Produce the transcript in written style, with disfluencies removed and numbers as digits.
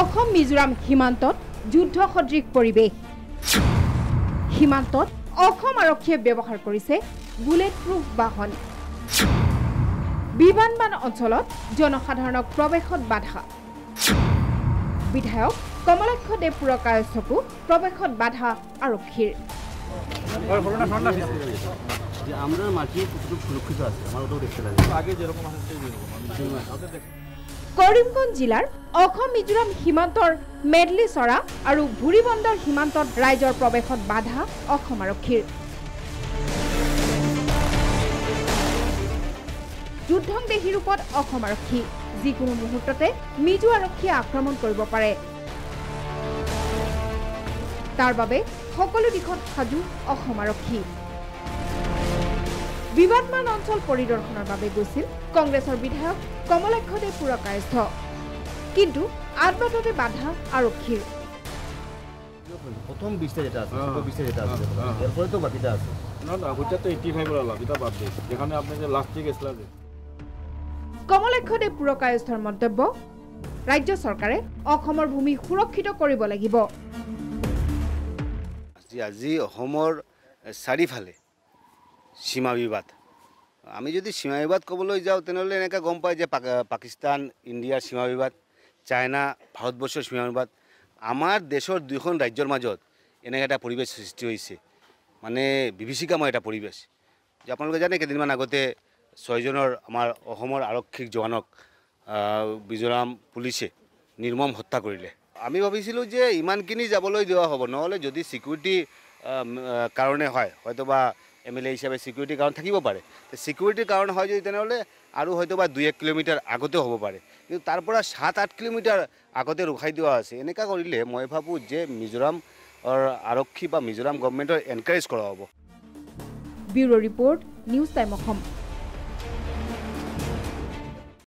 मिजोराम सीमांत युद्ध सदृश परिवेश सीमांत व्यवहार करिसे बुलेट प्रूफ वाहन विमानबान अंचल जनसाधारण प्रवेश बाधा विधायक कमलक्ष देव पुरकायस्थको प्रवेश बाधा आरक्षीर करीमगंज जिलार मिजोराम सीमांतर मेडलीचरा और भूरीबंदर सीमांत राइजर प्रवेश बाधा आरक्षीर युद्धंगदेही रूपत आरक्षी जिको मुहूर्तते मिजो आरक्षीये आक्रमण करिब पारे तार बाबे सकलो दिखत साजू आरक्षी विवादमान अंचल परिदर्शनर बाबे गइसिल कांग्रेसर विधायक कमलक्ष देव पुरकायस्थ किन्तु आदबाटते बाधा आरक्षीर प्रथम 20 टा जेटा आछे এরপরে তো বাকিটা আছে না না ওটা তো 85 এর লাগা এটা বাদ দেই যেখানে আপনি যে লাস্ট থেকে স্লাইড कमलक्ष देव पुरकायस्थर मंतव्य राज्य सरकारे अखमर भूमि सुरक्षित करिब लागिब আজি অহমৰ চাৰিফালে সীমা বিবাদ আমি যদি সীমা বিবাদ কবলৈ যাওঁ তেনলে এনেকা গম পাই যে পাকিস্তান ইণ্ডিয়াৰ সীমা বিবাদ চাইনা ভাৰতবৰ্ষৰ সীমা বিবাদ আমাৰ দেশৰ দুখন ৰাজ্যৰ মাজত এনেকা এটা পৰিৱেশ সৃষ্টি হৈছে মানে বিভীষিকাময় এটা পৰিৱেশ যে আপোনালোকে জানে কেইদিনমান আগতে ৬জনৰ আমাৰ অসমৰ আৰক্ষী জৱানক মিজোৰাম পুলিচে নিৰ্মম হত্যা কৰিলে আমি ভাবিছিলো যে ইমানখিনি যাবলৈ দেওয়া হ'ব নহলে যদি সিকিউরিটি কারণে হয় হয়তোবা এমএলএ হিসাবে সিকিউরিটি কারণ থাকিব পারে সিকিউরিটি কারণ হয় যদি তেনলে আৰু হয়তোবা 2-1 কিলোমিটার আগতে হ'ব পাৰে কিন্তু তাৰ পৰা 7-8 কিলোমিটার আগতে ৰখাই দিয়া আছে এনেকা কৰিলে মই ভাবো যে মিজোৰাম আৰক্ষী বা মিজোৰাম গৱৰ্ণমেণ্টৰ এনকাৰেজ কৰা হ'ব bureau report news time Assam.